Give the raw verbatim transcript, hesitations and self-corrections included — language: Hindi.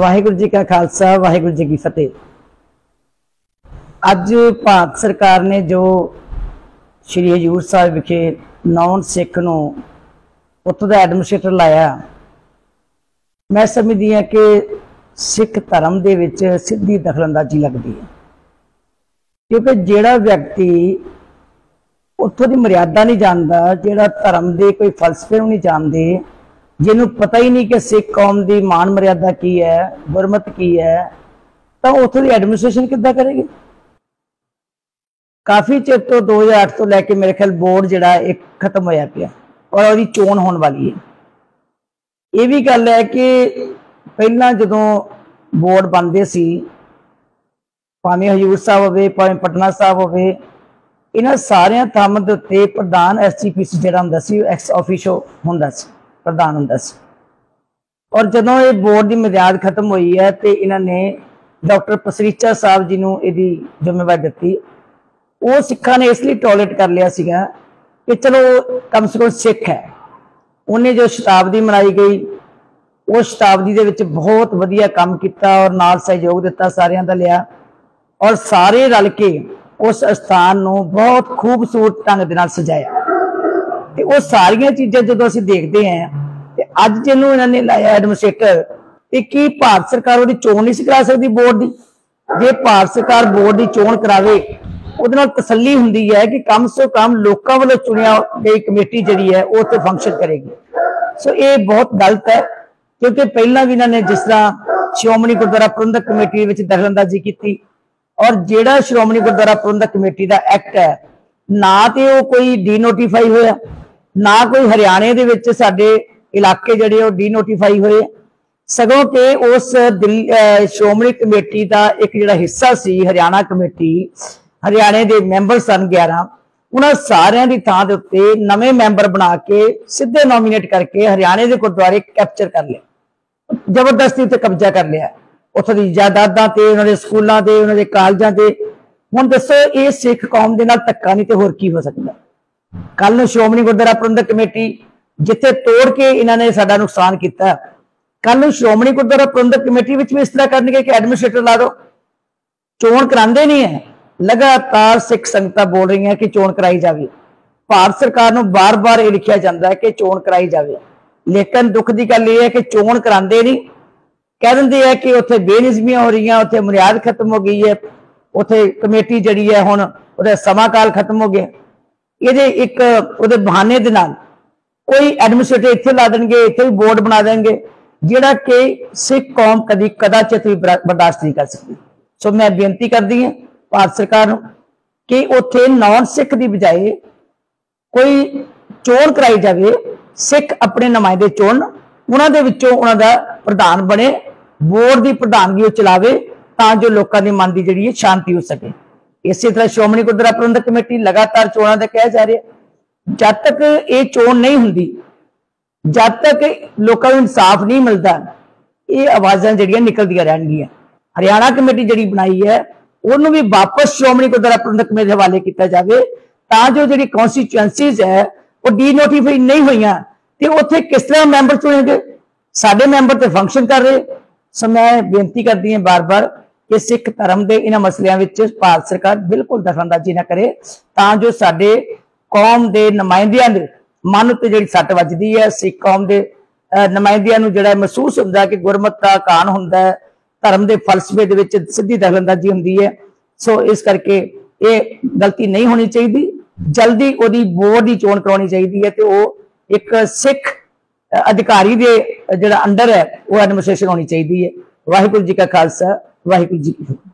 ਵਾਹਿਗुरु जी का खालसा वाहिगुरु जी की फतेह। अज भारत सरकार ने जो श्री हजूर साहब विखे नॉन सिख नूं उत्थों दा एडमिनिस्ट्रेटर लाया, मैं समझदी हां कि सिख धर्म दे विच सीधी दखलअंदाजी लगदी है, क्योंकि जिहड़ा व्यक्ति उत्थों दी मर्यादा नहीं जानदा, जिहड़ा धर्म दे कोई फलसफे नहीं जानदे, जिन्हों पता ही नहीं कि सिख कौम की मान मर्यादा की है, गुरमत की है, तो उतों की एडमिनिस्ट्रेशन किद्दां करेगी। काफ़ी चिर तो दो हज़ार अठ तो लैके मेरे ख्याल बोर्ड जिहड़ा एक खत्म होया पिया और उसदी चोण होने वाली है। ये भी गल है कि पहला जदों बोर्ड बनदे सी, भावें हजूर साहब होवे, भावें पटना साहब होवे, इन्हां सारियां थावां दे उत्ते प्रधान एसजीपीसी जिहड़ा हुंदा सी एक्स ऑफिशियो हुंदा सी, प्रधान हुंदा सी। और जदों ये बोर्ड की मियाद खत्म हुई है तो इन्होंने डॉक्टर पसरीचा साहब जी ने इसकी जिम्मेवारी दी। वो सिखा ने इसलिए टॉयलेट कर लिया सीगा कि चलो कम से कम सिख है। उन्हें जो शताब्दी मनाई गई, उस शताब्दी के विच बहुत वधिया काम किया और नाल सहयोग दिता सारियां दा लिया, और सारे रल के उस स्थान नूं बहुत खूबसूरत ढंग दे नाल सजाया। तो वह सारिया चीज़ा जो असं देखते हैं तो अज जिन्होंने इन्होंने लाया एडमिनिस्ट्रेटर, तो की भारत सरकार वो चोन नहीं करा सकती बोर्ड की? जे भारत सरकार बोर्ड की चोन करावे वो तसली होंगी है कि कम से कम लोगों वालों चुनिया गई कमेटी जी है वो तो फंक्शन करेगी। सो ये बहुत गलत है, क्योंकि पहला भी इन्होंने जिस तरह श्रोमणी गुरद्वारा प्रबंधक कमेटी दखलअंदाजी की, और जोड़ा श्रोमणी गुरद्वारा प्रबंधक कमेटी का एक्ट है ना तो वो कोई डीनोटिफाई होया, ना कोई हरियाणे दे विच साडे इलाके जिहड़े डीनोटिफाई होए, सगों के उस श्रोमणी कमेटी का एक जिहड़ा हिस्सा सी हरियाणा कमेटी, हरियाणे दे मैंबर सन ग्यारह, उन्हां सारियां दी थां दे उत्ते नवे मैंबर बना के सीधे नॉमीनेट करके हरियाणे दे गुरुद्वारे कैप्चर कर लिया, जबरदस्ती उत्ते कब्जा कर लिया, उत्थों दी जायदादां ते, उन्हां दे स्कूलां ते, उन्हां दे कालजां ते। हुण दसो इह सिख कौम दे नाल धक्का नहीं ते होर की हो सकदा? कल नूं श्रोमणी गुरद्वारा प्रबंधक कमेटी जिथे तोड़ के इन्होंने साडा नुकसान किया, कल नूं श्रोमणी गुरद्वारा प्रबंधक कमेटी विच भी इस तरह करनगे कि एडमिनिस्ट्रेटर ला दो। चोण करांदे नहीं है, लगातार सिख संगतां बोल रही हैं कि चोण कराई जावे। भारत सरकार नूं बार बार ये लिखिया जाता है कि चोण कराई जावे, लेकिन दुख की गल यह है कि चोण करांदे नहीं, कह दिंदे है कि उत्थे बेनिज़मियां हो रही हैं, उत्थे मर्यादा खत्म हो गई है, उत्थे कमेटी जिहड़ी है हुण उहदा समाकाल खत्म हो गया। ये एक वो बहाने के नाल कोई एडमिनिस्ट्रेटर इतने ला देंगे, इतने भी बोर्ड बना देंगे, जिहड़ा कि सिख कौम कभी कदाचित भी बर्दाश्त नहीं कर सकती। सो मैं बेनती करती हूँ भारत सरकार कि उत्थे नॉन सिख की बजाय कोई चोन कराई जाए, सिख अपने नुमाइंदे चुन, उन्होंने उन्हों का प्रधान बने, बोर्ड की प्रधानगी चलावे, तां जो लोगों के मन की जिहड़ी शांति हो सके। इसी तरह श्रोमणी गुरद्वारा प्रबंधक कमेटी लगातार चोणों का कहा जा रहा है। जब तक ये चोण नहीं होंगी, जब तक लोगों को इंसाफ नहीं मिलता, ये आवाज़ां जिहड़ियां निकलदियां रहणगियां। हरियाणा कमेटी जिहड़ी बनाई है उन्होंने भी वापस श्रोमणी गुरद्वारा प्रबंधक कमेटी के हवाले किया जाए, तां जो जिहड़ी कॉन्स्टिट्यूएंसीज है वो डीनोटिफाई नहीं हुई, तो उत्थे किस तरह मैंबर चुने गए? साडे मैंबर तो फंक्शन कर रहे। सो मैं बेनती करती हूँ बार बार कि सिख धर्म के इन्हां मसलों में भारत सरकार बिल्कुल दखलअंदाजी ना करे, तां जो साडे कौम के नुमाइंदियां दे मन उत्ते जिहड़ी सट वजदी है, सिख कौम के नुमाइंदियां नूं जिहड़ा महसूस हुंदा कि गुरमत दा कान हुंदा है, धर्म के फलसफे दे विच सीधी दखलअंदाजी हुंदी है। सो इस करके ये गलती नहीं होनी चाहिए, जल्दी उहदी बोर्ड की चोण करवानी चाहिए है, तो वह एक सिख अधिकारी दे जिहड़ा अंडर है वह एडमिनिस्ट्रेशन होनी चाहिए है। वाहिगुरू जी का खालसा वाहिगुरू जी की फतेह।